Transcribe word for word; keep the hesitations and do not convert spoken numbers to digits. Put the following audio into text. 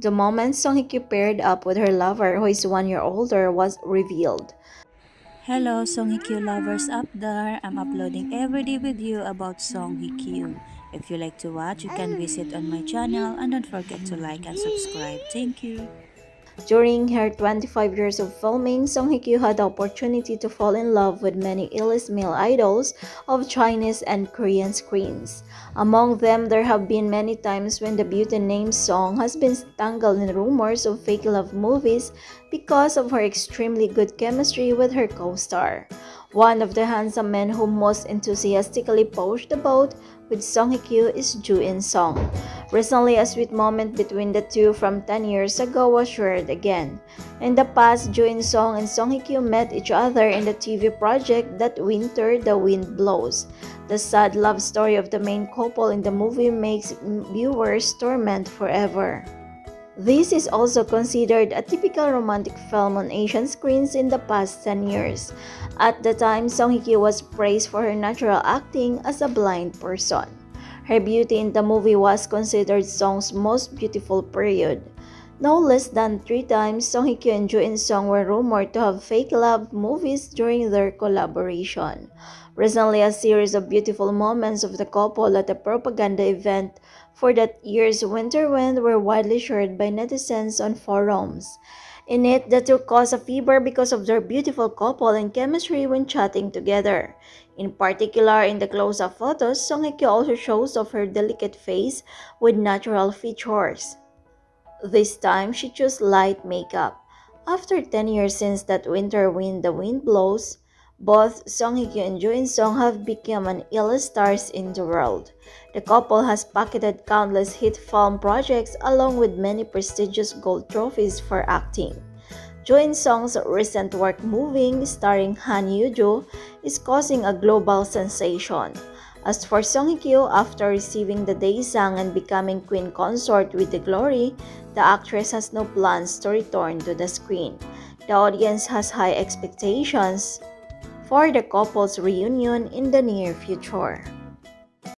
The moment Song Hye Kyo paired up with her lover, who is one year older, was revealed. Hello Song Hye Kyo lovers up there, I'm uploading every day with you about Song Hye Kyo. If you like to watch, you can visit on my channel and don't forget to like and subscribe. Thank you. During her twenty-five years of filming, Song Hye Kyo had the opportunity to fall in love with many A-list male idols of Chinese and Korean screens. Among them, there have been many times when the beauty named Song has been tangled in rumors of fake love movies because of her extremely good chemistry with her co-star. One of the handsome men who most enthusiastically pushed the boat with Song Hye Kyo is Jo In Sung. Recently, a sweet moment between the two from ten years ago was shared again. In the past, Jo In Sung and Song Hye Kyo met each other in the T V project That Winter, The Wind Blows. The sad love story of the main couple in the movie makes viewers torment forever. This is also considered a typical romantic film on Asian screens in the past ten years. At the time, Song Hye Kyo was praised for her natural acting as a blind person. Her beauty in the movie was considered Song's most beautiful period. No less than three times, Song Hye Kyo and Jo In Sung were rumored to have fake love movies during their collaboration. Recently, a series of beautiful moments of the couple at a propaganda event for that year's Winter Wind were widely shared by netizens on forums. In it, the two caused a fever because of their beautiful couple and chemistry when chatting together. In particular, in the close-up photos, Song Hye Kyo also shows off her delicate face with natural features. This time, she chose light makeup. After ten years since That Winter Wind, The Wind Blows, both Song Hye Kyo and Jo In Sung have become an A-list stars in the world. The couple has pocketed countless hit film projects along with many prestigious gold trophies for acting. Jo In Sung's recent work Moving, starring Han Hyo-joo, is causing a global sensation. As for Song Hye Kyo, after receiving the Daesang and becoming queen consort with the glory, the actress has no plans to return to the screen. The audience has high expectations for the couple's reunion in the near future.